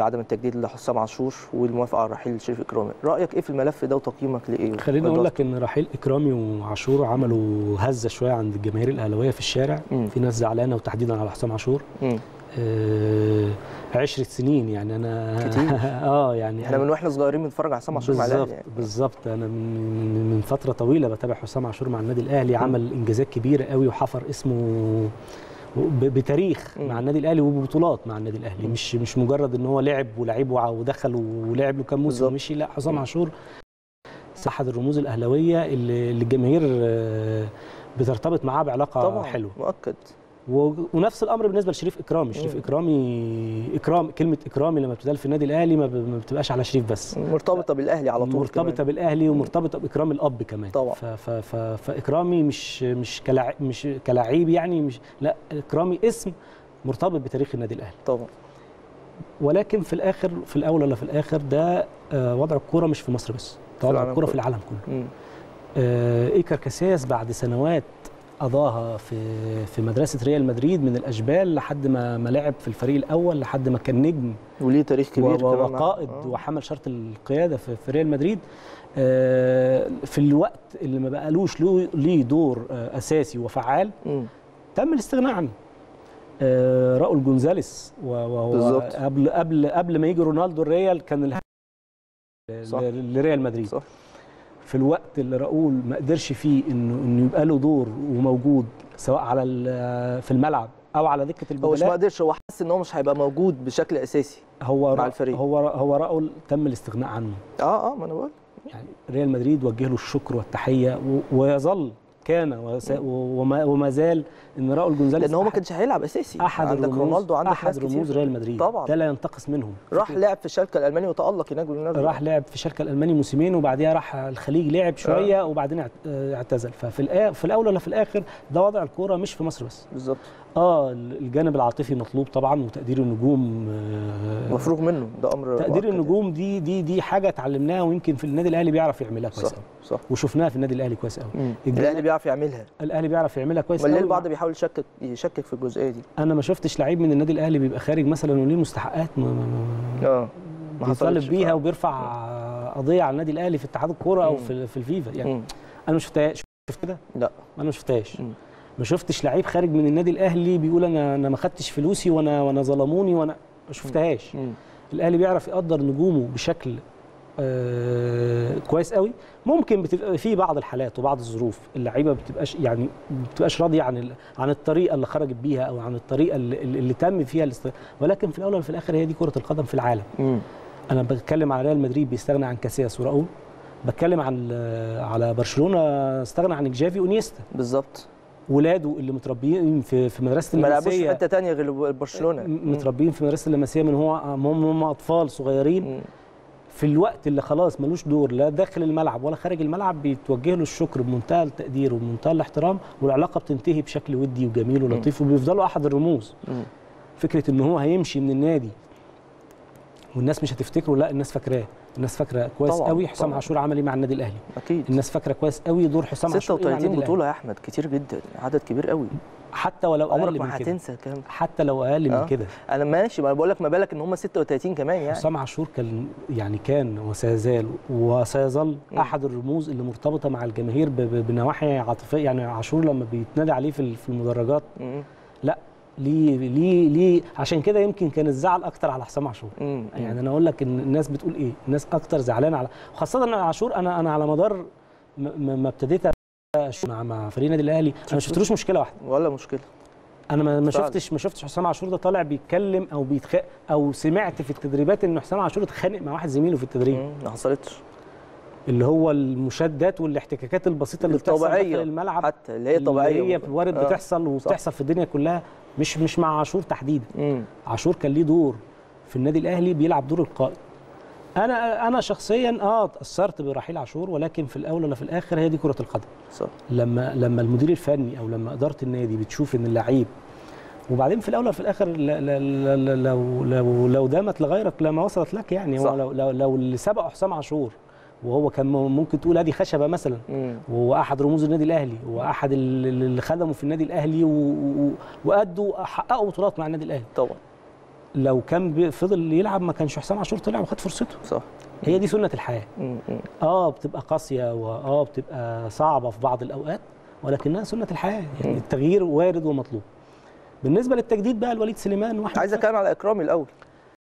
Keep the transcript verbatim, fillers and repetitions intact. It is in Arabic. بعدم التجديد لحسام عاشور والموافقه على رحيل شريف اكرامي. رايك ايه في الملف ده وتقييمك لايه؟ خليني اقول لك ان رحيل اكرامي وعاشور عملوا هزه شويه عند الجماهير الاهلاويه في الشارع. م. في ناس زعلانه وتحديدا على حسام عاشور. م. عشرة سنين يعني انا كتير. اه يعني احنا من واحنا صغيرين بنتفرج على حسام عاشور مع الاهلي. بالظبط بالظبط، انا من, من فتره طويله بتابع حسام عاشور مع النادي الاهلي. م. عمل انجازات كبيره قوي وحفر اسمه بتاريخ مع النادي الاهلي وببطولات مع النادي الاهلي، مش مش مجرد ان هو لعب ولعب ودخل ولعب له كام موسم ومشي. لا، حسام عاشور احد الرموز الاهلاويه اللي الجماهير بترتبط معاه بعلاقه طبعا حلوه. مؤكد. ونفس الامر بالنسبه لشريف اكرامي. شريف اكرامي اكرام كلمه اكرامي لما بتتقال في النادي الاهلي ما بتبقاش على شريف بس، مرتبطه بالاهلي على طول، مرتبطه كمان. بالاهلي ومرتبطه باكرام الاب كمان طبعا. ف ف ف فاكرامي مش مش كلاعب مش كلاعب يعني مش لا اكرامي اسم مرتبط بتاريخ النادي الاهلي طبعا. ولكن في الاخر في الاول ولا في الاخر ده وضع الكوره مش في مصر بس، ده وضع الكوره في العالم كله. ايه كاركاسياس بعد سنوات قضاها في في مدرسه ريال مدريد من الاجبال لحد ما ما لعب في الفريق الاول، لحد ما كان نجم وليه تاريخ كبير وقائد وحمل شرط القياده في, في ريال مدريد. في الوقت اللي ما بقالوش ليه دور اساسي وفعال م. تم الاستغناء عنه. راؤول غونزاليس وهو قبل قبل قبل ما يجي رونالدو الريال كان لريال مدريد. صح. في الوقت اللي راؤول ما قدرش فيه انه انه يبقى له دور وموجود سواء على في الملعب او على دكه البدلاء، هو ما قدرش، هو حس ان هو مش هيبقى موجود بشكل اساسي هو مع الفريق. هو هو راؤول تم الاستغناء عنه. اه اه ما انا بقول يعني ريال مدريد وجه له الشكر والتحيه، ويظل كان وما, وما زال ان راؤول غونزاليس لان هو ما كانش هيلعب اساسي. احد عندك رموز رونالدو، عندك احد رموز ريال مدريد طبعا، ده لا ينتقص منهم. راح لعب في الشركه الالماني وتالق هناك بالمناسبه، راح لعب في الشركه الالماني موسمين وبعديها راح الخليج لعب شويه آه. وبعدين اعتزل. ففي في الاول ولا في الاخر ده وضع الكوره مش في مصر بس. بالظبط. اه الجانب العاطفي مطلوب طبعا، وتقدير النجوم مفروغ منه، ده امر تقدير النجوم دي دي دي حاجه اتعلمناها ويمكن في النادي الاهلي بيعرف يعملها كويس. صح صح. وشفناها في النادي الاهلي كويس قوي. الاهلي بيعرف يعملها، الاهلي بيعرف يعملها كويس قوي. البعض بيحاول يشكك يشكك في الجزئيه دي. انا ما شفتش لعيب من النادي الاهلي بيبقى خارج مثلا وليه مستحقات اه بيطالب بيها وبيرفع قضيه على النادي الاهلي في اتحاد الكوره او في في الفيفا يعني. مم. انا ما شفتهاش. شفت كده؟ لا انا ما شفتهاش. ما شفتش لعيب خارج من النادي الاهلي بيقول انا انا ما خدتش فلوسي وانا وانا ظلموني وانا ما شفتهاش. الاهلي بيعرف يقدر نجومه بشكل آه كويس قوي. ممكن بتبقى في بعض الحالات وبعض الظروف اللعيبه ما بتبقاش يعني ما بتبقاش راضيه عن عن الطريقه اللي خرجت بيها او عن الطريقه اللي, اللي تم فيها الاستغ... ولكن في الاول وفي الاخر هي دي كره القدم في العالم. م. انا بتكلم على ريال مدريد بيستغنى عن كاسياس وراؤول، بتكلم عن على برشلونه استغنى عن الجافي ونيستا. بالظبط. ولاده اللي متربيين في في مدرسه اللمسيه، ما لعبوش في حته ثانيه غير برشلونه، متربيين في مدرسه اللمسيه من هو هم اطفال صغيرين. م. في الوقت اللي خلاص ملوش دور لا داخل الملعب ولا خارج الملعب بيتوجه له الشكر بمنتهى التقدير وبمنتهى الاحترام، والعلاقه بتنتهي بشكل ودي وجميل ولطيف وبيفضلوا احد الرموز. م. فكره ان هو هيمشي من النادي والناس مش هتفتكره، لا الناس فاكراه، الناس فاكره كويس قوي حسام عاشور عمل ايه مع النادي الاهلي. اكيد الناس فاكره كويس قوي دور حسام عاشور. ستة وثلاثين بطوله يا احمد كتير جدا، عدد كبير قوي. حتى ولو اقل من هتنسى كده، حتى لو اقل أه؟ من كده انا ماشي، ما انا بقول لك ما بالك ان هم ستة وثلاثين كمان يعني. حسام عاشور كان يعني كان وسيزال وسيظل احد الرموز اللي مرتبطه مع الجماهير بنواحي عاطفيه. يعني عاشور لما بيتنادى عليه في المدرجات م. لا ليه ليه ليه عشان كده يمكن كان الزعل اكتر على حسام عاشور. يعني انا اقول لك ان الناس بتقول ايه، الناس اكتر زعلانه على خاصه ان عاشور. انا انا على مدار ما ابتديت مع مع فريق النادي الاهلي انا ما شفتلوش مشكله واحده ولا مشكله. انا ما, ما شفتش ما شفتش حسام عاشور ده طالع بيتكلم او بيتخانق، او سمعت في التدريبات ان حسام عاشور اتخانق مع واحد زميله في التدريب. ما حصلتش اللي هو المشادات والاحتكاكات البسيطه اللي بتحصل في الملعب حتى اللي هي طبيعيه، اللي هي وارد آه. بتحصل وبتحصل في الدنيا كلها، مش مش مع عاشور تحديدا. مم. عاشور كان ليه دور في النادي الاهلي بيلعب دور القائد. انا انا شخصيا اه اتاثرت برحيل عاشور، ولكن في الاول ولا في الاخر هي دي كره القدم. صح. لما لما المدير الفني او لما اداره النادي بتشوف ان اللعيب، وبعدين في الاول وفي الاخر لا لا لا لو لو لو دامت لغيرك لما وصلت لك يعني. صح. هو لو لو, لو اللي سبقه حسام عاشور وهو كان ممكن تقول ادي خشبه مثلا، واحد رموز النادي الاهلي واحد اللي خدمه في النادي الاهلي وادوا حققوا بطولات مع النادي الاهلي طبعا، لو كان فضل يلعب ما كانش حسام عاشور طلع وخد فرصته. صح، هي دي سنه الحياه. اه بتبقى قاسيه واه بتبقى صعبه في بعض الاوقات، ولكنها سنه الحياه، يعني التغيير وارد ومطلوب. بالنسبه للتجديد بقى الوليد سليمان، واحد عايز اتكلم على اكرامي الاول.